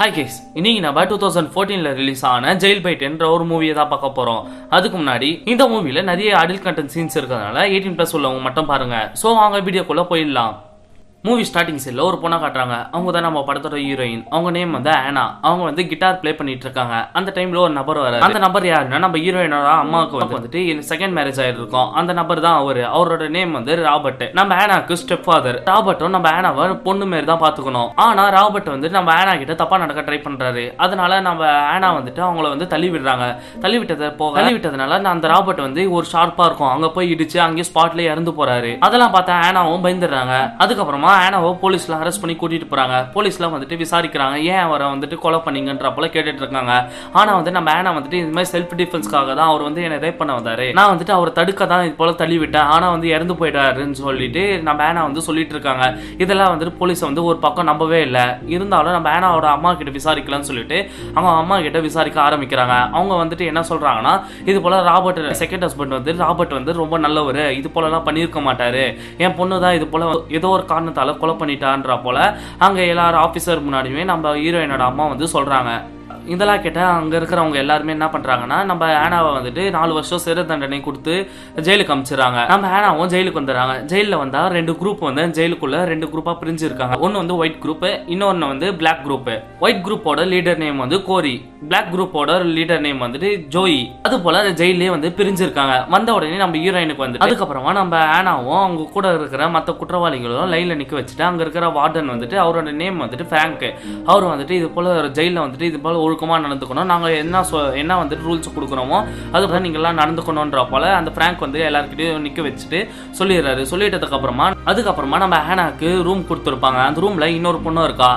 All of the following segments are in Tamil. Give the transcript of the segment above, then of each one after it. Hi guys, இன்னைக்கு நம்ம 2014ல ரிலீஸ் ஆன ஜெயில்பைட் என்ற ஒரு மூவியை தான் பார்க்க போறோம். அதுக்கு முன்னாடி இந்த மூவில நிறைய அடல்ட் கண்டென்ட் சீன்ஸ் இருக்கறதால 18+ உள்ளவங்க மட்டும் பாருங்க. சோ வாங்க வீடியோக்குள்ள போயிடலாம். மூவி ஸ்டார்டிங்ஸ் இல்ல ஒரு பொண்ணா காட்டுறாங்க. அவங்க தான் நம்ம படத்தோட ஹீரோயின். அவங்க நேம் வந்து ஆனா. அவங்க வந்து கிட்டார் ப்ளே பண்ணிட்டு இருக்காங்க. அந்த டைம்ல ஒரு நபர் வராரு. அந்த நபர் யாருன்னா நம்ம ஹீரோயினோட அம்மாவுக்கு வந்துட்டு செகண்ட் மேரேஜ் ஆயிருக்கும். அந்த நபர் தான் அவரு. அவரோட நேம் வந்து ராபர்ட். நம்ம ஆனாக்கு ஸ்டெப் ஃபாதர். ராபர்ட்டும் நம்ம ஆனாவை பொண்ணு மாதிரி தான் பாத்துக்கணும். ஆனா ராபர்ட் வந்து நம்ம ஆனா கிட்ட தப்பா நடக்க ட்ரை பண்றாரு. அதனால நம்ம ஆனா வந்துட்டு அவங்கள வந்து தள்ளி விடுறாங்க. தள்ளி விட்டதுனால அந்த ராபர்ட் வந்து ஒரு ஷார்ப்பா இருக்கும். அங்க போய் இடிச்சு அங்கேயே ஸ்பாட்ல இறந்து போறாரு. அதெல்லாம் பார்த்தா ஆனாவும் பயந்துடுறாங்க. அதுக்கப்புறமா ஆனாவை போலீஸ்ல அரெஸ்ட் பண்ணி கூட்டிட்டு போறாங்க. போலீஸ்லாம் வந்துட்டு விசாரிக்கிறாங்க. ஏன் அவரை வந்துட்டு கொலை பண்ணீங்கன்ற போல கேட்டுட்டு இருக்காங்க. ஆனா வந்து நம்ம ஆனா வந்துட்டு இந்த மாதிரி செல்ஃப் டிஃபென்ஸ்க்காக தான் அவர் வந்து என்னை ரேப் பண்ண வந்தாரு. நான் வந்துட்டு அவரை தடுக்க தான் இது போல தள்ளி விட்டேன். ஆனா வந்து இறந்து போயிட்டாருன்னு சொல்லிட்டு நம்ம ஆனா வந்து சொல்லிட்டு இருக்காங்க. இதெல்லாம் வந்துட்டு போலீஸ் வந்து ஒரு பக்கம் நம்பவே இல்லை. இருந்தாலும் நம்ம ஆனாவோட அம்மா கிட்ட விசாரிக்கலாம்னு சொல்லிட்டு அவங்க அம்மா கிட்ட விசாரிக்க ஆரம்பிக்கிறாங்க. அவங்க வந்துட்டு என்ன சொல்றாங்கன்னா, இது போல ராபர்ட் செகண்ட் ஹஸ்பண்ட் வந்து ராபர்ட் வந்து ரொம்ப நல்லவர். இது போல எல்லாம் பண்ணியிருக்க மாட்டாரு. என் பொண்ணு தான் இது போல ஏதோ ஒரு காரணத்தால் கொலை பண்ணிட்டான்ற போல அங்க எல்லாரும் ஆபீசர் முன்னாடியுமே நம்ம ஹீரோயினோட அம்மா வந்து சொல்றாங்க. இதெல்லாம் கேட்டால் அங்கே இருக்கிறவங்க எல்லாருமே என்ன பண்ணுறாங்கன்னா, நம்ம ஆனாவை வந்துட்டு 4 வருஷம் சிறை தண்டனை கொடுத்து ஜெயிலுக்கு அனுப்பிச்சிடுறாங்க. நம்ம ஆனாவும் ஜெயிலுக்கு வந்துடுறாங்க. ஜெயிலில் வந்தால் 2 குரூப் வந்து ஜெயிலுக்குள்ளே 2 குரூப்பாக பிரிஞ்சு இருக்காங்க. ஒன்று வந்து ஒயிட் குரூப்பு, இன்னொன்று வந்து பிளாக் குரூப்பு. ஒயிட் குரூப்போட லீடர் நேம் வந்து கோரி, பிளாக் குரூப்போட லீடர் நேம் வந்துட்டு ஜோயி. அது போல் ஜெயிலே வந்து பிரிஞ்சிருக்காங்க. வந்த உடனே நம்ம ஹீரோயினுக்கு வந்து அதுக்கப்புறமா நம்ம ஆனாவும் அவங்க கூட இருக்கிற மற்ற குற்றவாளிகளும் லைனில் நிற்க வச்சுட்டு அங்கே இருக்கிற வார்டன் வந்துட்டு அவரோட நேம் வந்துட்டு ஃப்ராங்க். அவர் வந்துட்டு இது போல் ஜெயிலில் வந்துட்டு இது போல் ஒழுக்கமா நடந்துக்கணும். நாங்க என்ன வந்துட்டு ரூல்ஸ் கொடுக்குறோமோ அதுதான் நீங்க எல்லாம் நடந்துக்கணும்ன்ற போல அந்த பிராங்க் வந்து எல்லாருக்கிட்டையும் நிக்க வச்சுட்டு சொல்லிடுறாரு. அதுக்கப்புறமா நம்ம ஆனாக்கு ரூம் கொடுத்துருப்பாங்க. அந்த ரூம்ல இன்னொரு பொண்ணு இருக்கா.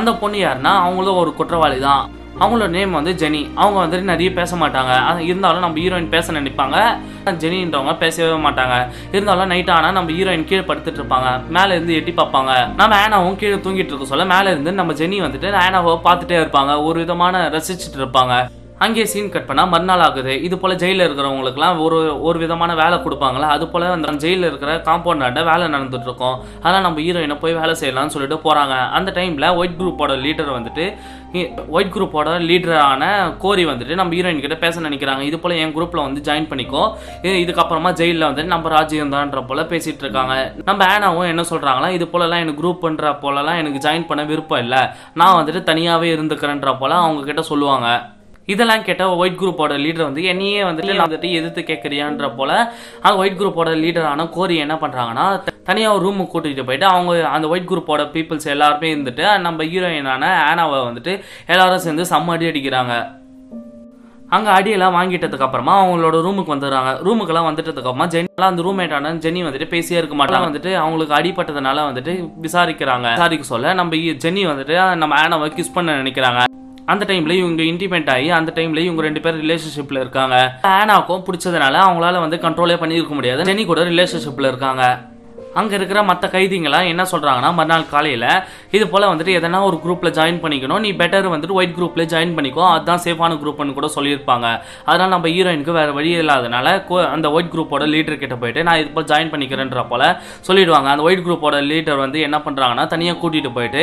அந்த பொண்ணு யாருன்னா அவங்களும் ஒரு குற்றவாளி தான். அவங்களோட நேம் வந்து ஜெனி. அவங்க வந்துட்டு நிறைய பேச மாட்டாங்க. இருந்தாலும் நம்ம ஹீரோயின் பேச நினைப்பாங்க. ஜெனின்றவங்க பேசவே மாட்டாங்க. இருந்தாலும் நைட் ஆனால் நம்ம ஹீரோயின் கீழே படுத்துட்டு இருப்பாங்க. மேலே இருந்து எட்டி பார்ப்பாங்க. நம்ம ஆனாவும் கீழே தூங்கிட்டு இருக்க சொல்ல மேலே இருந்து நம்ம ஜெனி வந்துட்டு ஆனாவை பார்த்துட்டே இருப்பாங்க. ஒரு விதமான ரசிச்சுட்டு இருப்பாங்க. அங்கேயே சீன் கட் பண்ணால் மறுநாள் ஆகுது. இது போல் ஜெயிலில் இருக்கிறவங்களுக்குலாம் ஒரு விதமான வேலை கொடுப்பாங்களா. அது போல் அந்த ஜெயிலில் இருக்கிற காம்பவுண்டாண்ட வேலை நடந்துகிட்ருக்கோம். அதெல்லாம் நம்ம ஹீரோயினை போய் வேலை செய்யலாம்னு சொல்லிட்டு போகிறாங்க. அந்த டைமில் ஒயிட் குரூப்போட லீடரான கோரி வந்துட்டு நம்ம ஹீரோயின் கிட்ட பேச நினைக்கிறாங்க. இது போல் என் குரூப்பில் வந்து ஜாயின் பண்ணிக்கோ. இதுக்கப்புறமா ஜெயிலில் வந்துட்டு நம்ம ராஜ்யம்தான்ற போல் பேசிகிட்டு இருக்காங்க. நம்ம ஆனாவும் என்ன சொல்கிறாங்களா, இது போலலாம் எனக்கு குரூப்ன்ற போலலாம் எனக்கு ஜாயின் பண்ண விருப்பம் இல்லை. நான் வந்துட்டு தனியாகவே இருந்துக்கிறேன்ற போல் அவங்கக்கிட்ட சொல்லுவாங்க. இதெல்லாம் கேட்டால் ஒயிட் குரூப்போட லீடர் வந்து என்னையே வந்துட்டு எதிர்த்து கேட்குறியான்ற போல அந்த ஒயிட் குரூப்போட லீடரான கோரி என்ன பண்ணுறாங்கன்னா, தனியாக ஒரு ரூமுக்கு கூட்டிகிட்டு போயிட்டு அவங்க அந்த ஒயிட் குரூப்போட பீப்புள்ஸ் எல்லாருமே இருந்துட்டு நம்ம ஹீரோயினான ஆனாவை வந்துட்டு எல்லாரும் சேர்ந்து செம்ம அடி அடிக்கிறாங்க. அங்கே அடியெல்லாம் வாங்கிட்டதுக்கு அப்புறமா அவங்களோட ரூமுக்கு வந்துடுறாங்க. ரூமுக்கெல்லாம் வந்துட்டதுக்கப்புறமா ஜெனிலாம் அந்த ரூம்மேட்டான ஜெனி வந்துட்டு பேசியே இருக்க மாட்டாங்க. வந்துட்டு அவங்களுக்கு அடிப்பட்டதுனால வந்துட்டு விசாரிக்க சொல்ல நம்ம ஜெனி வந்துட்டு நம்ம ஆனாவை கிஸ் பண்ண நினைக்கிறாங்க. அந்த டைம்ல இவங்க இன்டிமேட் ஆகி அந்த டைம்ல இவங்க 2 பேரும் ரிலேஷன்ஷிப்ல இருக்காங்க. ஆனாக்கும் பிடிச்சதுனால அவங்களால வந்து கண்ட்ரோலே பண்ணியிருக்க முடியாது. ஜெனி கூட ரிலேஷன்ஷிப்ல இருக்காங்க. அங்கே இருக்கிற மற்ற கைதிங்களாம் என்ன சொல்கிறாங்கன்னா, மறுநாள் காலையில் இது போல் வந்துட்டு எதனா ஒரு குரூப்பில் ஜாயின் பண்ணிக்கணும். நீ பெட்டர் வந்துட்டு ஒயிட் குரூப்பில் ஜாயின் பண்ணிக்கோ. அதுதான் சேஃபான குரூப்னு கூட சொல்லியிருப்பாங்க. அதனால் நம்ம ஹீரோயினுக்கு வேறு வழி இல்லாதனால அந்த ஒயிட் குரூப்போட லீடர் கிட்ட போயிட்டு நான் இது போல் ஜாயின் பண்ணிக்கிறேன்ற போல் சொல்லிடுவாங்க. அந்த ஒயிட் குரூப்போட லீடர் வந்து என்ன பண்ணுறாங்கன்னா, தனியாக கூட்டிகிட்டு போயிட்டு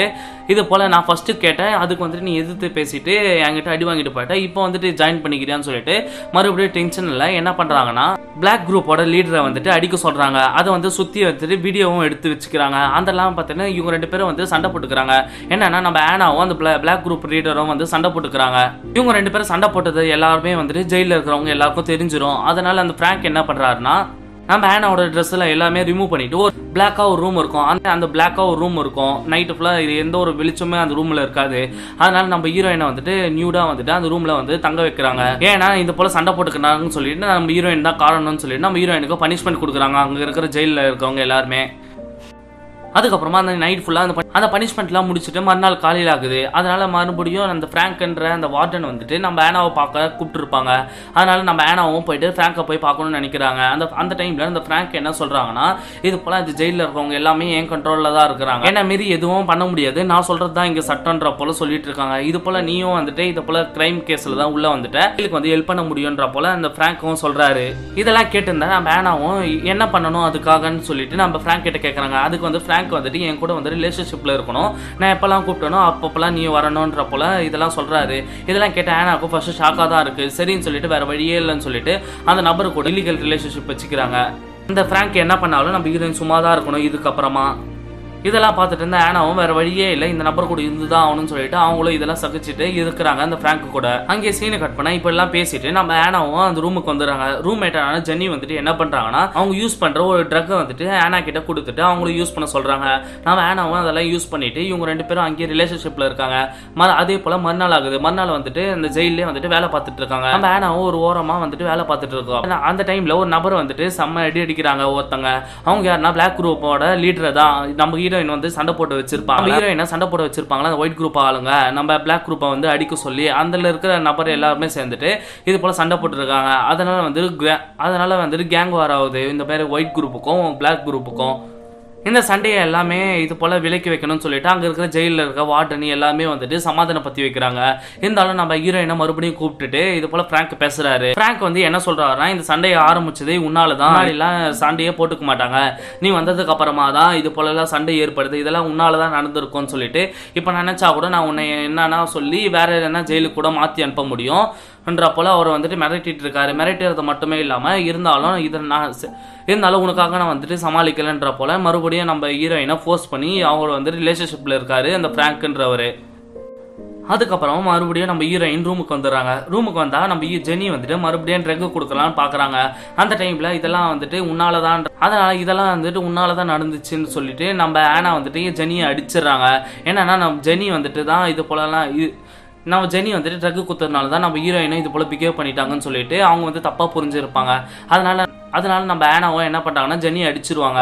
இது போல் நான் ஃபஸ்ட்டு கேட்டேன், அதுக்கு வந்துட்டு நீ எதிர்த்து பேசிட்டு என்கிட்ட அடி வாங்கிட்டு போயிட்டேன், இப்போ வந்துட்டு ஜாயின் பண்ணிக்கிறியான்னு சொல்லிட்டு மறுபடியும் டென்ஷனில் என்ன பண்ணுறாங்கன்னா, பிளாக் குரூப்போட லீடரை வந்துட்டு அடிக்க சொல்கிறாங்க. அதை வந்து சுற்றி வந்துட்டு வீடியோவும் எடுத்து வச்சுக்கிறாங்க. அதெல்லாம் பார்த்தீங்கன்னா இவங்க 2 பேரும் வந்து சண்டை போட்டுக்கிறாங்க. என்னன்னா நம்ம ஆனாவும் அந்த பிளாக் குரூப் லீடரும் வந்து சண்டை போட்டுக்கிறாங்க. இவங்க 2 பேரும் சண்டை போட்டது எல்லாருமே வந்துட்டு ஜெயிலில் இருக்கிறவங்க எல்லாருக்கும் தெரிஞ்சிடும். அதனால அந்த பிராங்க் என்ன பண்ணுறாருன்னா, நம்ம ஆனாவோட ட்ரெஸ்ஸில் எல்லாமே ரிமூவ் பண்ணிவிட்டு ஒரு பிளாக்காக ஒரு ரூம் இருக்கும். அந்த பிளாக்காக ஒரு ரூம் இருக்கும். நைட்டு ஃபுல்லாக இது எந்த ஒரு வெளிச்சமே அந்த ரூமில் இருக்காது. அதனால நம்ம ஹீரோயினை வந்துட்டு நியூடாக வந்துட்டு அந்த ரூமில் வந்து தங்க வைக்கிறாங்க. ஏன்னா இந்த போல் சண்டை போட்டுக்கிறாங்கன்னு சொல்லிட்டு நம்ம ஹீரோயின் தான் காரணம்னு சொல்லிட்டு நம்ம ஹீரோயினுக்கு பனிஷ்மெண்ட் கொடுக்குறாங்க அங்கே இருக்கிற ஜெயிலில் இருக்கவங்க எல்லாருமே. அதுக்கப்புறமா அந்த நைட் ஃபுல்லாக அந்த பனிஷ்மெண்ட்லாம் முடிச்சுட்டு மறுநாள் காலையில் ஆகுது. அதனால் மறுபடியும் அந்த ஃப்ராங்க்ன்ற அந்த வார்டன் வந்துட்டு நம்ம ஆனாவை பார்க்க கூப்பிட்டுருப்பாங்க. அதனால் நம்ம ஆனாவும் போயிட்டு ஃப்ராங்கை போய் பார்க்கணும்னு நினைக்கிறாங்க. அந்த டைமில் அந்த ஃப்ராங்க் என்ன சொல்கிறாங்கன்னா, இது போல் அந்த ஜெயிலில் இருக்கிறவங்க எல்லாமே என் கண்ட்ரோலில் தான் இருக்கிறாங்க. என்ன மீறி எதுவும் பண்ண முடியாது. நான் சொல்கிறது தான் இங்கே சட்டன்ற போல் சொல்லிட்டு இருக்காங்க. இது போல் நீயும் வந்துட்டு இது போல் கிரைம் கேஸில் தான் உள்ளே வந்துட்டேன். இதுக்கு வந்து ஹெல்ப் பண்ண முடியுன்ற போல் அந்த ஃப்ராங்க்கும் சொல்கிறாரு. இதெல்லாம் கேட்டிருந்தேன் நம்ம ஆனாவும் என்ன பண்ணணும் அதுக்காகன்னு சொல்லிட்டு நம்ம ஃப்ராங்க் கிட்ட கேட்குறாங்க. அதுக்கு வந்து ஃப்ராங்க் ரேங்க் வந்துட்டு என் கூட வந்து ரிலேஷன்ஷிப்பில் இருக்கணும், நான் எப்போல்லாம் கூப்பிட்டனோ அப்போலாம் நீ வரணுன்றப்போல இதெல்லாம் சொல்கிறாரு. இதெல்லாம் கேட்டால் ஏன்னாக்கும் ஃபஸ்ட்டு ஷாக்காக தான் இருக்குது. சரின்னு சொல்லிட்டு வேறு வழியே இல்லைன்னு சொல்லிட்டு அந்த நபரு கூட இல்லீகல் ரிலேஷன்ஷிப் வச்சுக்கிறாங்க. இந்த ஃப்ராங்க் என்ன பண்ணாலும் நம்ம ஹீரோயின் சும்மா தான் இருக்கணும் இதுக்கப்புறமா. இதெல்லாம் பார்த்துட்டு இருந்தால் ஆனாவும் வேறு வழியே இல்லை, இந்த நம்பர் கூட இருந்து தான் ஆகணும்னு சொல்லிட்டு அவங்களும் இதெல்லாம் சகிச்சுட்டு இருக்கிறாங்க. அந்த ஃப்ராங்க் கூட அங்கே சீனை கட் பண்ணால் இப்படிலாம் பேசிட்டு நம்ம ஆனாவும் அந்த ரூமுக்கு வந்துடுறாங்க. ரூம்மேட்டான ஜென்னி வந்துட்டு என்ன பண்ணுறாங்கன்னா அவங்க யூஸ் பண்ணுற ஒரு ட்ரக்கை வந்துட்டு ஆனா கிட்ட கொடுத்துட்டு அவங்களும் யூஸ் பண்ண சொல்கிறாங்க. நம்ம ஆனாவும் அதெல்லாம் யூஸ் பண்ணிவிட்டு இவங்க ரெண்டு பேரும் அங்கேயே ரிலேஷன்ஷிப்பில் இருக்காங்க. அதே போல் மறுநாள் ஆகுது. மறுநாள் வந்துட்டு அந்த ஜெயிலே வந்துட்டு வேலை பார்த்துட்டு இருக்காங்க. நம்ம ஆனாவும் ஒரு ஓரமாக வந்துட்டு வேலை பார்த்துட்டு இருக்கோம். அந்த டைமில் ஒரு நபர் வந்துட்டு செம்ம அடி அடிக்கிறாங்க ஒருத்தவங்க. அவங்க யாருன்னா பிளாக் குரூப்போட லீடரை தான் நம்ம ஹீரோயின் வந்து சண்டை போட்டு வச்சிருப்பாங்க. ஹீரோயினா சண்டை போட்டு வச்சிருப்பாங்களா அந்த ஒயிட் குரூப் ஆளுங்க நம்ம பிளாக் குரூப்பை வந்து அடிக்க சொல்லி அந்த இருக்கிற நபர் எல்லாருமே சேர்ந்துட்டு இது போல சண்டை போட்டுருக்காங்க. அதனால வந்துட்டு கேங் வார் ஆகுது இந்த மாதிரி ஒயிட் குரூப்புக்கும் பிளாக் குரூப்புக்கும். இந்த சண்டையை எல்லாமே இது போல் விலக்கி வைக்கணும்னு சொல்லிட்டு அங்கே இருக்கிற ஜெயிலில் இருக்க வார்டனி எல்லாமே வந்துட்டு சமாதானம் பற்றி வைக்கிறாங்க. இருந்தாலும் நம்ம ஹீரோயினை மறுபடியும் கூப்பிட்டுட்டு இது போல் ஃப்ராங்க் பேசுகிறாரு. ஃப்ராங்க் வந்து என்ன சொல்கிறாருன்னா இந்த சண்டையை ஆரம்பிச்சதே உன்னால தான், எல்லாம் சண்டையே போட்டுக்க மாட்டாங்க, நீ வந்ததுக்கு அப்புறமா தான் இது போலலாம் சண்டை ஏற்படுது, இதெல்லாம் உன்னால தான் நடந்திருக்கும்னு சொல்லிட்டு இப்போ நினச்சா கூட நான் உன்னை என்னன்னா சொல்லி வேற எதுனா ஜெயிலுக்கு கூட மாற்றி அனுப்ப முடியும் என்ற போல் அவர் வந்துட்டு மிரட்டிட்டு இருக்காரு. மிரட்டுறது மட்டுமே இல்லாமல் இருந்தாலும் இதை நான் இருந்தாலும் உனக்காக நான் வந்துட்டு சமாளிக்கலைன்ற போல் மறுபடியும் நம்ம ஹீரோயினை ஃபோர்ஸ் பண்ணி அவங்கள வந்துட்டு ரிலேஷன்ஷிப்பில் இருக்காரு அந்த ஃப்ராங்க்ன்றவர். அதுக்கப்புறமா மறுபடியும் நம்ம ஹீரோயின் ரூமுக்கு வந்துடுறாங்க. ரூமுக்கு வந்தால் நம்ம ஜெனி வந்துட்டு மறுபடியும் ட்ரக் கொடுக்கலான்னு பார்க்குறாங்க. அந்த டைமில் இதெல்லாம் வந்துட்டு உன்னால தான், அதனால் இதெல்லாம் வந்துட்டு உன்னால தான் நடந்துச்சுன்னு சொல்லிட்டு நம்ம ஆனா வந்துட்டு ஜெனியை அடிச்சிடுறாங்க. என்னன்னா நம்ம ஜெனி வந்துட்டு தான் இது போலலாம் நம்ம ஜெனி வந்துட்டு ட்ரக்கு குத்துறதுனால தான் நம்ம ஹீரோயினும் இது போல் பிகேவ் பண்ணிட்டாங்கன்னு சொல்லிட்டு அவங்க வந்து தப்பாக புரிஞ்சுருப்பாங்க. அதனால நம்ம ஆனாவோ என்ன பண்ணுறாங்கன்னா ஜெனி அடிச்சிருவாங்க.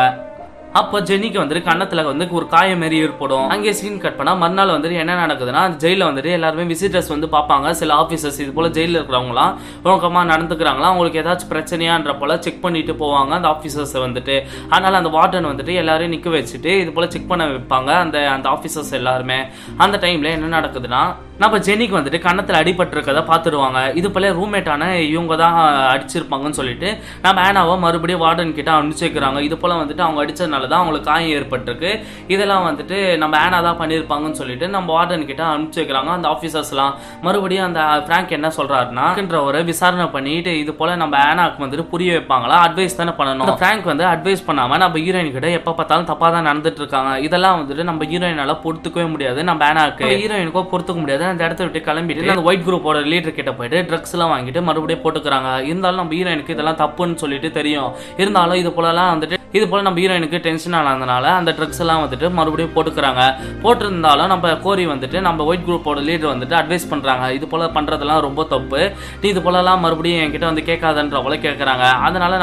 அப்போ ஜெனிக்கு வந்துட்டு கண்ணத்தில் வந்து ஒரு காயம் மாரி ஏற்படும். அங்கேயே சீன் கட் பண்ணால் மறுநாள் வந்துட்டு என்ன நடக்குதுன்னா ஜெயிலில் வந்துட்டு எல்லாருமே விசிட்டர்ஸ் வந்து பார்ப்பாங்க. சில ஆஃபீஸர்ஸ் இது போல் ஜெயிலில் இருக்கிறவங்களாம் ஒழுக்கமாக நடந்துக்கிறாங்களா, அவங்களுக்கு ஏதாச்சும் பிரச்சனையான்ற போல் செக் பண்ணிட்டு போவாங்க அந்த ஆஃபீஸர்ஸை வந்துட்டு. அதனால் அந்த வார்டன் வந்துட்டு எல்லாரையும் நிற்க வச்சுட்டு இது போல் செக் பண்ண வைப்பாங்க அந்த ஆஃபீஸர்ஸ் எல்லாருமே. அந்த டைமில் என்ன நடக்குதுன்னா நம்ம ஜெனிக்கு வந்துட்டு கண்ணத்தில் அடிபட்டிருக்கதை பார்த்துருவாங்க. இது போல ரூம்மேட்டான இவங்க தான் அடிச்சிருப்பாங்கன்னு சொல்லிட்டு நம்ம ஆனாவை மறுபடியும் வார்டன் கிட்ட அனுப்பிச்சிருக்கிறாங்க. இது போல் வந்துட்டு அவங்க அடித்ததுனால தான் அவங்களுக்கு காயம் ஏற்பட்டிருக்கு, இதெல்லாம் வந்துட்டு நம்ம ஆனா தான் பண்ணியிருப்பாங்கன்னு சொல்லிட்டு நம்ம வார்டன் கிட்ட அனுப்பிச்சு வைக்கிறாங்க அந்த ஆஃபீஸர்ஸ்லாம். மறுபடியும் அந்த ஃப்ராங்க் என்ன சொல்றாருன்னா ஒரு விசாரணை பண்ணிட்டு இது போல நம்ம ஆனாக்கு வந்துட்டு புரிய வைப்பாங்களா, அட்வைஸ் தானே பண்ணணும். ஃப்ராங்க் வந்து அட்வைஸ் பண்ணாம நம்ம ஹீரோயின் கிட்ட எப்போ பார்த்தாலும் தப்பா தான் நடந்துட்டு இருக்காங்க, இதெல்லாம் வந்துட்டு நம்ம ஹீரோயினால பொறுத்துக்கவே முடியாது, நம்ம ஆனாக்கு ஹீரோயினுக்கோ பொறுத்துக்க முடியாது. அந்த இடத்த விட்டு கிளம்பிட்டு அந்த ஒயிட் குரூப்போட லீடர் கிட்ட போயிட்டு ட்ரக்ஸ் எல்லாம் வாங்கிட்டு மறுபடியும் போட்டுக்கிறாங்க. இருந்தாலும் நம்ம ஹீரோயினுக்கு இதெல்லாம் தப்புன்னு சொல்லிட்டு தெரியும். இருந்தாலும் இது போலலாம் வந்துட்டு இது போல நம்ம ஹீரோயினுக்கு டென்ஷன் ஆனதுனால அந்த ட்ரக்ஸ் எல்லாம் வந்துட்டு மறுபடியும் போட்டுக்கிறாங்க. போட்டிருந்தாலும் நம்ம கோரி வந்துட்டு நம்ம ஒயிட் குரூப்போட லீடர் வந்துட்டு அட்வைஸ் பண்ணுறாங்க, இது போல் பண்ணுறதெல்லாம் ரொம்ப தப்பு, நீ இது போலலாம் மறுபடியும் என்கிட்ட வந்து கேட்காதன்ற போல கேட்குறாங்க. அதனால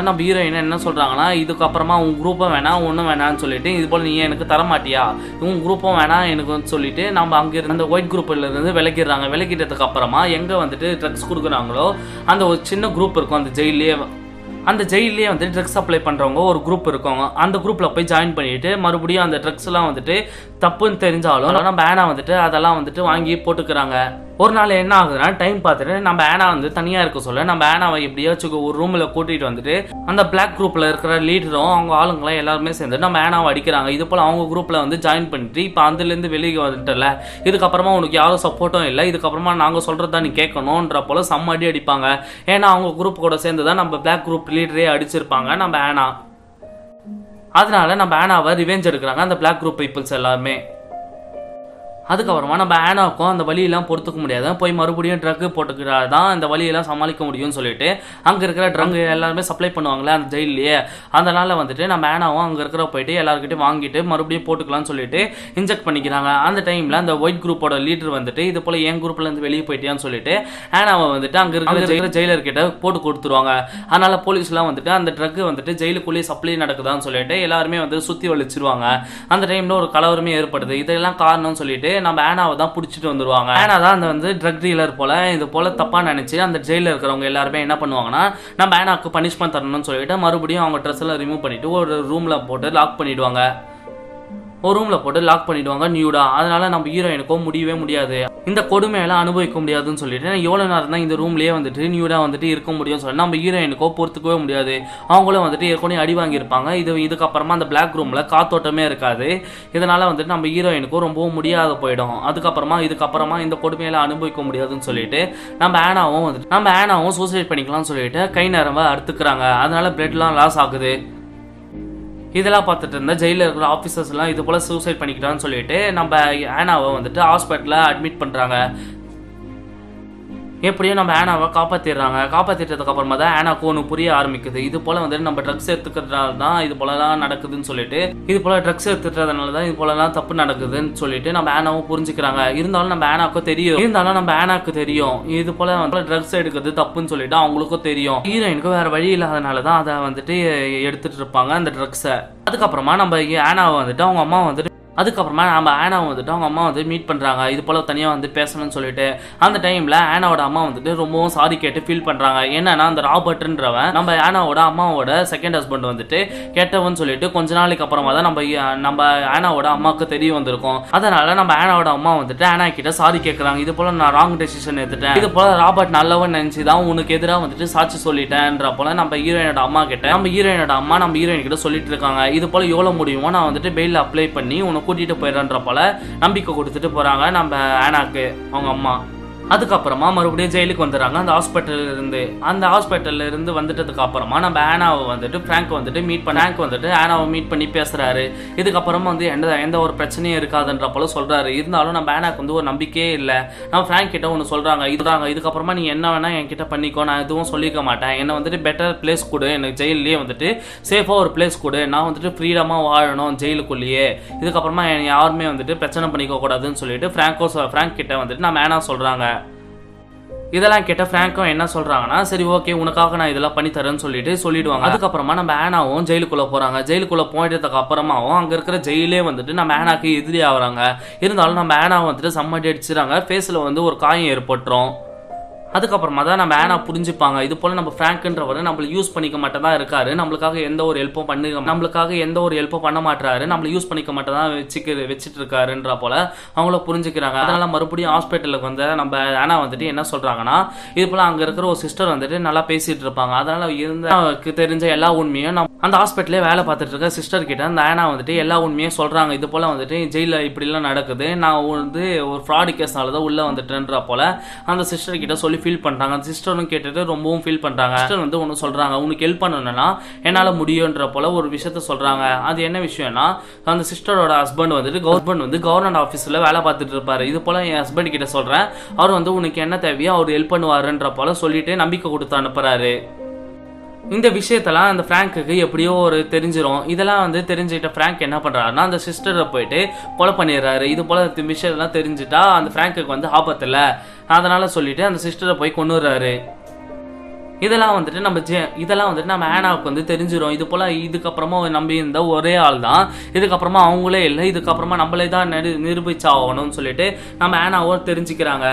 நம்ம ஹீரோயின் என்ன சொல்கிறாங்கன்னா இதுக்கப்புறமா உன் குரூப்பை வேணாம் ஒன்றும் வேணான்னு சொல்லிட்டு இது போல் நீ எனக்கு தரமாட்டியா, உன் குரூப்பும் வேணாம் எனக்குன்னு சொல்லிட்டு நம்ம அங்கே இருந்த ஒயிட் குரூப்பிலேருந்து விலகிடுறாங்க. விலகிட்டதுக்கு அப்புறமா எங்கே வந்துட்டு ட்ரக்ஸ் கொடுக்குறாங்களோ அந்த ஒரு சின்ன குரூப் இருக்கும் அந்த ஜெயிலே. அந்த ஜெயிலே வந்து ட்ரக்ஸ் அப்ளை பண்ணுறவங்க ஒரு குரூப் இருக்கவங்க அந்த குரூப்பில் போய் ஜாயின் பண்ணிவிட்டு மறுபடியும் அந்த ட்ரக்ஸ்லாம் வந்துட்டு தப்புன்னு தெரிஞ்சாலும் நம்ம ஆனா வந்துட்டு அதெல்லாம் வந்துட்டு வாங்கி போட்டுக்கிறாங்க. ஒரு நாள் என்ன ஆகுதுன்னா டைம் பார்த்துட்டு நம்ம ஆனா வந்து தனியாக இருக்க சொல்ல நம்ம ஆனாவை எப்படியாச்சும் ஒரு ரூமில் கூட்டிகிட்டு வந்துட்டு அந்த பிளாக் குரூப்பில் இருக்கிற லீடரும் அவங்க ஆளுங்களாம் எல்லாருமே சேர்ந்து நம்ம ஆனாவை அடிக்கிறாங்க. இது போல் அவங்க குரூப்பில் வந்து ஜாயின் பண்ணிட்டு இப்போ அதுலேருந்து வெளியே வந்துட்டல, இதுக்கப்புறமா உனக்கு யாரும் சப்போர்ட்டும் இல்லை, இதுக்கப்புறமா நாங்கள் சொல்கிறதா நீ கேட்கணுன்ற போல் செம்ம அடி அடிப்பாங்க. ஏன்னா அவங்க குரூப் கூட சேர்ந்து தான் நம்ம பிளாக் குரூப் லீடரே அடிச்சிருப்பாங்க நம்ம ஆனா. அதனால நம்ம ஆனாவை ரிவெஞ்ச் எடுக்கிறாங்க அந்த பிளாக் குரூப் பீப்புள்ஸ் எல்லாருமே. அதுக்கப்புறமா நம்ம ஆனாவுக்கும் அந்த வழியெல்லாம் பொறுத்துக்க முடியாது, போய் மறுபடியும் ட்ரக்கு போட்டுக்கிறா தான் இந்த வழியெல்லாம் சமாளிக்க முடியும்னு சொல்லிட்டு அங்கே இருக்கிற ட்ரங்கு எல்லாருமே சப்ளை பண்ணுவாங்களே அந்த ஜெயிலே. அதனால் வந்துட்டு நம்ம ஆனாவும் அங்கே இருக்கிற போயிட்டு எல்லாருக்கிட்டையும் வாங்கிட்டு மறுபடியும் போட்டுக்கலாம்னு சொல்லிட்டு இன்ஜெக்ட் பண்ணிக்கிறாங்க. அந்த டைமில் அந்த ஒயிட் குரூப்போட லீடர் வந்துட்டு இது போல் என் குரூப்லேருந்து வெளியே போயிட்டியான்னு சொல்லிட்டு ஆனாவை வந்துட்டு அங்கே இருக்கிற ஜெயிலர்கிட்ட போட்டு கொடுத்துருவாங்க. அதனால் போலீஸ்லாம் வந்துட்டு அந்த ட்ரக்கு வந்துட்டு ஜெயிலுக்குள்ளேயே சப்ளை நடக்குதான்னு சொல்லிட்டு எல்லாருமே வந்து சுற்றி வலிச்சிருவாங்க. அந்த டைமில் ஒரு கலவரமே ஏற்படுது. இதெல்லாம் காரணம்னு சொல்லிட்டு நம்ம ஆனாவை தான் பிடிச்சிட்டு வந்துருவாங்க. ஆனா தான் அந்த வந்து ட்ரக் டீலர் போல இது போல தப்பா நினைச்சு அந்த ஜெயிலில் இருக்கிறவங்க எல்லாருமே என்ன பண்ணுவாங்கன்னா நம்ம ஆனாவுக்கு பனிஷ்மெண்ட் தரணும்னு சொல்லிட்டு மறுபடியும் அவங்க ட்ரெஸ் எல்லாம் ரிமூவ் பண்ணிட்டு ஒரு ரூம்ல போட்டு லாக் பண்ணிடுவாங்க. ஒரு ரூம்ல போட்டு லாக் பண்ணிடுவாங்க நியூடா. அதனால நம்ம ஹீரோயினுக்கு முடியவே முடியாது, இந்த கொடுமையெல்லாம் அனுபவிக்க முடியாதுன்னு சொல்லிட்டு எவ்வளவு நேரம் தான் இந்த ரூம்லயே வந்துட்டு நியூடா வந்துட்டு இருக்க முடியும் சொல்லி நம்ம ஹீரோயினுக்கோ பொறுத்துக்கவே முடியாது. அவங்களும் வந்துட்டு ஏற்கனவே அடி வாங்கியிருப்பாங்க. இதுக்கப்புறமா அந்த பிளாக் ரூம்ல காத்தோட்டமே இருக்காது. இதனால வந்துட்டு நம்ம ஹீரோயினுக்கும் ரொம்பவும் முடியாத போயிடும். இதுக்கப்புறமா இந்த கொடுமையெல்லாம் அனுபவிக்க முடியாதுன்னு சொல்லிட்டு நம்ம ஆனாவும் சூசைட் பண்ணிக்கலாம்னு சொல்லிட்டு கை நரம்பை அறுத்துக்கிறாங்க. அதனால பிளட்லாம் லாஸ் ஆகுது. இதெல்லாம் பார்த்துட்டு இருந்தால் ஜெயிலில் இருக்கிற ஆஃபீஸர்ஸ்லாம் இது போல் சூசைட் பண்ணிக்கிட்டான்னு சொல்லிட்டு நம்ம ஆனாவை வந்துட்டு ஹாஸ்பிட்டலில் அட்மிட் பண்ணுறாங்க. எப்படியும் நம்ம ஆனாவை காப்பாற்றிட்டதுக்கப்புறமா தான் ஆனாவுக்கு ஒன்று புரிய ஆரம்பிக்குது. இது போல் வந்துட்டு நம்ம ட்ரக்ஸ் எடுத்துக்கிறதுனால தான் இது போலலாம் நடக்குதுன்னு சொல்லிட்டு, இது போல் ட்ரக்ஸ் எடுத்துக்கிறதுனால தான் இது போலலாம் தப்பு நடக்குதுன்னு சொல்லிட்டு நம்ம ஆனாவும் புரிஞ்சுக்கிறாங்க. இருந்தாலும் நம்ம ஆனாவுக்கு தெரியும் இது போல் வந்து ட்ரக்ஸ் எடுக்கிறது தப்புன்னு சொல்லிட்டு அவங்களுக்கும் தெரியும். ஹீரோயினுக்கு வேறு வழி இல்லாதனால தான் அதை வந்துட்டு எடுத்துகிட்டு இருப்பாங்க அந்த ட்ரக்ஸை. அதுக்கப்புறமா நம்ம ஆனாவை வந்துட்டு அவங்க அம்மா வந்துட்டு அவங்க அம்மா வந்து மீட் பண்ணுறாங்க. இது போல் தனியாக வந்து பேசணும்னு சொல்லிட்டு அந்த டைமில் ஆனாவோட அம்மா வந்துட்டு ரொம்பவும் சாரி கேட்டு ஃபீல் பண்ணுறாங்க. என்னன்னா அந்த ராபர்ட்ன்றவன் நம்ம ஆனாவோட அம்மாவோட செகண்ட் ஹஸ்பண்ட் வந்துட்டு கேட்டவன்னு சொல்லிட்டு கொஞ்ச நாளைக்கு அப்புறமா தான் நம்ம ஆனாவோட அம்மாவுக்கு தெரிய வந்திருக்கோம். அதனால நம்ம ஆனாவோட அம்மா வந்துட்டு ஆனா கிட்ட சாரி கேட்குறாங்க. இது போல் நான் ராங் டெசிஷன் எடுத்துட்டேன், இது போல் ராபர்ட் நல்லவன் நினச்சி தான் உனக்கு எதிராக வந்துட்டு சாட்சி சொல்லிட்டேன்ற போல நம்ம ஹீரோயினோட அம்மா கிட்ட சொல்லிட்டு இருக்காங்க. இது போல் எவ்வளோ முடியுமோ நான் வந்துட்டு பெயில் அப்ளை பண்ணி உனக்கு கூட்டிட்டு போயிடன்ற போல நம்பிக்கை கொடுத்துட்டு போறாங்க நம்ம ஆனாக்கு அவங்க அம்மா. அதுக்கப்புறமா மறுபடியும் ஜெயிலுக்கு வந்துடுறாங்க அந்த ஹாஸ்பிட்டல்லேருந்து. அந்த ஹாஸ்பிட்டல்லேருந்து வந்துட்டதுக்கு அப்புறமா நம்ம ஆனாவை வந்துட்டு ஃப்ராங்க் வந்துட்டு ஆனாவை மீட் பண்ணி பேசுகிறாரு. இதுக்கப்புறமா வந்து எந்த ஒரு பிரச்சனையும் இருக்காதுன்ற போல சொல்கிறாரு. இருந்தாலும் நம்ம ஆனாக்கு வந்து ஒரு நம்பிக்கையே இல்லை. நம்ம ஃப்ராங்க் கிட்ட ஒன்று சொல்கிறாங்க. இதுக்கப்புறமா நீ என்ன வேணால் என்கிட்ட பண்ணிக்கோ, நான் எதுவும் சொல்லிக்க மாட்டேன், என்னை வந்துட்டு பெட்டர் பிளேஸ் கொடு, எனக்கு ஜெயிலே வந்துட்டு சேஃபாக ஒரு பிளேஸ் கொடு, நான் வந்துட்டு ஃப்ரீடமாக வாழணும் ஜெயிலுக்குள்ளேயே, இதுக்கப்புறமா யாருமே வந்துட்டு பிரச்சனை பண்ணிக்க கூடாதுன்னு சொல்லிட்டு ஃப்ராங்க் கிட்ட வந்துட்டு நம்ம ஆனா சொல்கிறாங்க. இதெல்லாம் கேட்ட ஃப்ராங்கும் என்ன சொல்கிறாங்கன்னா சரி ஓகே உனக்காக நான் இதெல்லாம் பண்ணி தரேன்னு சொல்லிடுவாங்க. அதுக்கப்புறமா நம்ம ஆனாவும் ஜெயிலுக்குள்ளே போகிறாங்க. ஜெயிலுக்குள்ளே போயிட்டதுக்கு அப்புறமாவும் அங்கே இருக்கிற ஜெயிலே வந்துட்டு நம்ம ஆனாக்கு எதிரி ஆகிறாங்க. இருந்தாலும் நம்ம ஆனாவை வந்துட்டு சம்மட்டி அடிச்சுறாங்க. ஃபேஸில் வந்து ஒரு காயம் ஏற்பட்டுரும். அதுக்கப்புறமா தான் நம்ம ஆனா புரிஞ்சுப்பாங்க இது போல் நம்ம ஃப்ராங்க்ன்றவர் நம்மளை யூஸ் பண்ணிக்க மாட்டேன் தான் இருக்காரு, நம்மளுக்காக எந்த ஒரு ஹெல்ப்பும் பண்ண மாட்டாரு, நம்மளை யூஸ் பண்ணிக்க மாட்டேன் தான் வச்சுட்டு இருக்காருன்ற போல அவங்கள புரிஞ்சுக்கிறாங்க. அதனால மறுபடியும் ஹாஸ்பிட்டலுக்கு வந்து நம்ம ஆனா வந்துட்டு என்ன சொல்றாங்கன்னா இது போல அங்கே இருக்கிற ஒரு சிஸ்டர் வந்துட்டு நல்லா பேசிட்டு இருப்பாங்க. அதனால அவருக்கு தெரிஞ்ச எல்லா உண்மையும் அந்த ஹாஸ்பிட்டலே வேலை பார்த்துட்டு இருக்க சிஸ்டர் கிட்ட அந்த ஆனா வந்துட்டு எல்லா உண்மையும் சொல்றாங்க. இது போல வந்துட்டு ஜெயில இப்படிலாம் நடக்குது, நான் வந்து ஒரு ஃப்ராடு கேஸ்னால தான் உள்ள வந்துட்டேன்ற போல அந்த சிஸ்டர் கிட்ட சொல்லி ஃபீல் பண்றாங்க. சிஸ்டரும் கேட்டுட்டு ரொம்பவும் ஃபீல் பண்றாங்க. சிஸ்டர் வந்து ஒன்று சொல்றாங்க, உனக்கு ஹெல்ப் பண்ணணும்னா என்னால் முடியுன்ற போல ஒரு விஷயத்த சொல்றாங்க. அது என்ன விஷயம்னா அந்த சிஸ்டரோட ஹஸ்பண்ட் வந்துட்டு கவர்மெண்ட் ஆஃபீஸில் வேலை பார்த்துட்டு இருப்பாரு. இது போல என் ஹஸ்பண்ட் கிட்ட சொல்றேன், அவர் வந்து உனக்கு என்ன தேவையோ அவர் ஹெல்ப் பண்ணுவாருன்ற போல சொல்லிட்டு நம்பிக்கை கொடுத்து அனுப்புறாரு. இந்த விஷயத்தெல்லாம் அந்த ஃப்ராங்க்கு எப்படியோ ஒரு தெரிஞ்சிடும். இதெல்லாம் வந்து தெரிஞ்சுக்கிட்ட ஃப்ராங்க் என்ன பண்ணுறாருன்னா அந்த சிஸ்டரை போயிட்டு கொலை பண்ணிடுறாரு. இது போல் விஷயத்தெல்லாம் தெரிஞ்சுட்டா அந்த ஃப்ராங்க்கு வந்து ஆபத்தில், அதனால சொல்லிட்டு அந்த சிஸ்டரை போய் கொண்டுறாரு. இதெல்லாம் வந்துட்டு நம்ம ஆனாவுக்கு வந்து தெரிஞ்சிடும். இது போல் இதுக்கப்புறமா நம்பி இருந்த ஒரே ஆள் தான், இதுக்கப்புறமா அவங்களே இல்லை, இதுக்கப்புறமா நம்மளே தான் நிரூபிச்சாகணும்னு சொல்லிட்டு நம்ம ஆனாவை தெரிஞ்சுக்கிறாங்க.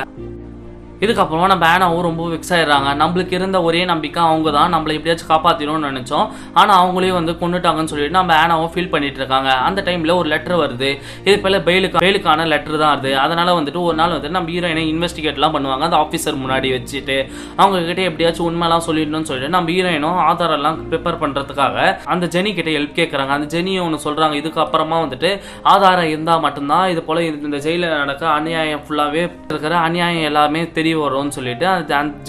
இதுக்கப்புறமா நம்ம ஆனாவும் ரொம்ப வெக்ஸ் ஆயிடுறாங்க. நம்மளுக்கு இருந்த ஒரே நம்பிக்கை அவங்க தான், நம்மளை எப்படியாச்சும் காப்பாற்றிடும்னு நினச்சோம், ஆனால் அவங்களையும் வந்து கொண்டுட்டாங்கன்னு சொல்லிட்டு நம்ம ஆனாவும் ஃபீல் பண்ணிட்டு இருக்காங்க. அந்த டைமில் ஒரு லெட்டர் வருது. இது போல் பெயிலுக்கான லெட்டர் தான் வருது. அதனால் வந்துட்டு ஒரு நாள் வந்துட்டு நம்ம ஹீரோயினை இன்வெஸ்டிகேட்லாம் பண்ணுவாங்க அந்த ஆஃபீஸர் முன்னாடி வச்சுட்டு. அவங்கக்கிட்ட எப்படியாச்சும் உண்மைலாம் சொல்லிடணும்னு சொல்லிட்டு நம்ம ஹீரோயினும் ஆதாரெல்லாம் ப்ரிப்பேர் பண்ணுறதுக்காக அந்த ஜெனி கிட்ட ஹெல்ப் கேட்குறாங்க. அந்த ஜெனியை ஒன்று சொல்கிறாங்க, இதுக்கப்புறமா வந்துட்டு ஆதாரம் இருந்தால் மட்டும்தான் இது போல் இந்த ஜெயிலில் நடக்க அநியாயம் ஃபுல்லாகவே இருக்கிற அநியாயம் எல்லாமே தெரியும் வரும்னு சொல்லிட்டு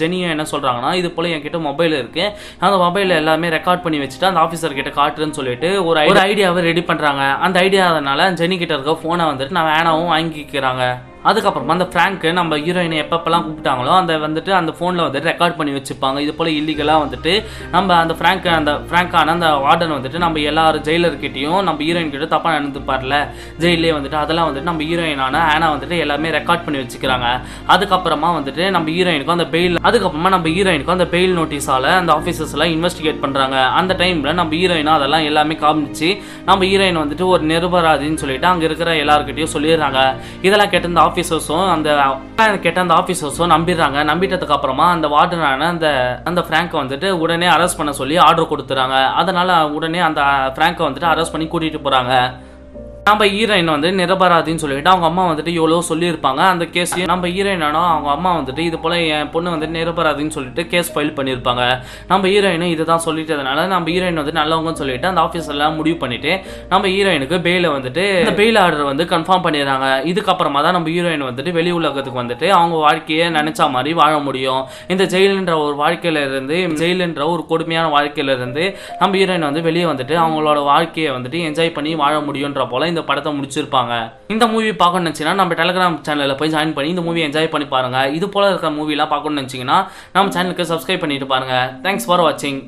ஜெனியா என்ன சொல்றாங்கன்னா இது போல என்கிட்ட மொபைல் இருக்கு, அந்த மொபைல் எல்லாமே ரெக்கார்ட் பண்ணி வச்சுட்டு அந்த ஆஃபீஸர் கிட்ட காட்டுறேன்னு சொல்லிட்டு ஒரு ஐடியாவை ரெடி பண்றாங்க. அந்த ஐடியாவதுனால ஜெனி கிட்ட இருக்க போனை வந்துட்டு நான் ஆனாவும் வாங்கிக்கிறாங்க. அதுக்கப்புறமா அந்த ஃப்ராங்க்கு நம்ம ஹீரோயினை எப்பப்பெல்லாம் கூப்பிட்டாங்களோ அந்த வந்துட்டு அந்த ஃபோனில் வந்துட்டு ரெக்கார்ட் பண்ணி வச்சுப்பாங்க. இது போல் இல்லீகலாக வந்துட்டு நம்ம அந்த ஃப்ராங்கான அந்த வார்டன் வந்துட்டு நம்ம எல்லாரும் ஜெயிலர்கிட்டையும் நம்ம ஹீரோயின்கிட்ட தப்பாக நடந்துப்பார்ல ஜெயிலே வந்துட்டு, அதெல்லாம் வந்துட்டு நம்ம ஹீரோயினான ஆனா வந்துட்டு எல்லாமே ரெக்கார்ட் பண்ணி வச்சுக்கிறாங்க. அதுக்கப்புறமா வந்துட்டு நம்ம ஹீரோயினுக்கும் அந்த பெயில் நோட்டீஸால் அந்த ஆஃபீஸர்ஸ்லாம் இன்வெஸ்டிகேட் பண்ணுறாங்க. அந்த டைமில் நம்ம ஹீரோயினும் அதெல்லாம் எல்லாமே காமிச்சு நம்ம ஹீரோயின் வந்துட்டு ஒரு நிரபராதின்னு சொல்லிட்டு அங்கே இருக்கிற எல்லாருக்கிட்டையும் சொல்லிடுறாங்க. இதெல்லாம் கேட்டிருந்த அந்த ஆபீசர்ஸும் நம்பிடுறாங்க. நம்பிட்டதுக்கு அப்புறமா அந்த வார்டனான அந்த ஃப்ராங்கை வந்துட்டு உடனே அரெஸ்ட் பண்ண சொல்லி ஆர்டர் கொடுத்துறாங்க. அதனால உடனே அந்த ஃப்ராங்கை வந்துட்டு அரெஸ்ட் பண்ணி கூட்டிட்டு போறாங்க. நம்ம ஹீரோயின் வந்து நிரபராதின்னு சொல்லிட்டு அவங்க அம்மா வந்துட்டு எவ்வளோ சொல்லியிருப்பாங்க. அந்த கேஸ் நம்ம ஹீரோயினானோ அவங்க அம்மா வந்துட்டு இது போல் என் பொண்ணு வந்து நிரபராதின்னு சொல்லிட்டு கேஸ் ஃபைல் பண்ணியிருப்பாங்க. நம்ம ஹீரோயினும் இதை தான் சொல்லிட்டதுனால நம்ம ஹீரோயின் வந்து நல்லவங்கன்னு சொல்லிட்டு அந்த ஆஃபீஸர்லாம் முடிவு பண்ணிட்டு நம்ம ஹீரோயினுக்கு பெயிலை வந்துட்டு இந்த பெயில் ஆர்டர் வந்து கன்ஃபார்ம் பண்ணிடுறாங்க. இதுக்கப்புறமா தான் நம்ம ஹீரோயின் வந்துட்டு வெளி உலகத்துக்கு வந்துட்டு அவங்க வாழ்க்கையை நினைச்சா மாதிரி வாழ முடியும். இந்த ஜெயிலுன்ற ஒரு வாழ்க்கையில இருந்து, ஜெயிலுன்ற ஒரு கொடுமையான வாழ்க்கையில இருந்து நம்ம ஹீரோயின் வந்து வெளியே வந்துட்டு அவங்களோட வாழ்க்கையை வந்துட்டு என்ஜாய் பண்ணி வாழ முடியும்ன்ற போல இந்த படத்தை முடிச்சிருப்பாங்க. இந்த மூவி பார்க்கணும்னு நினைச்சீங்கன்னா நம்ம டெலிகிராம் சேனலில் போய் ஜாயின் பண்ணி இந்த மூவி என்ஜாய் பண்ணி பாருங்க. இது போல இருக்கிற மூவிலாம் பார்க்கணும்னு நினைச்சீங்கன்னா நம்ம சேனலுக்கு சப்ஸ்கிரைப் பண்ணிட்டு பாருங்க. தேங்க்ஸ் ஃபார் வாட்சிங்.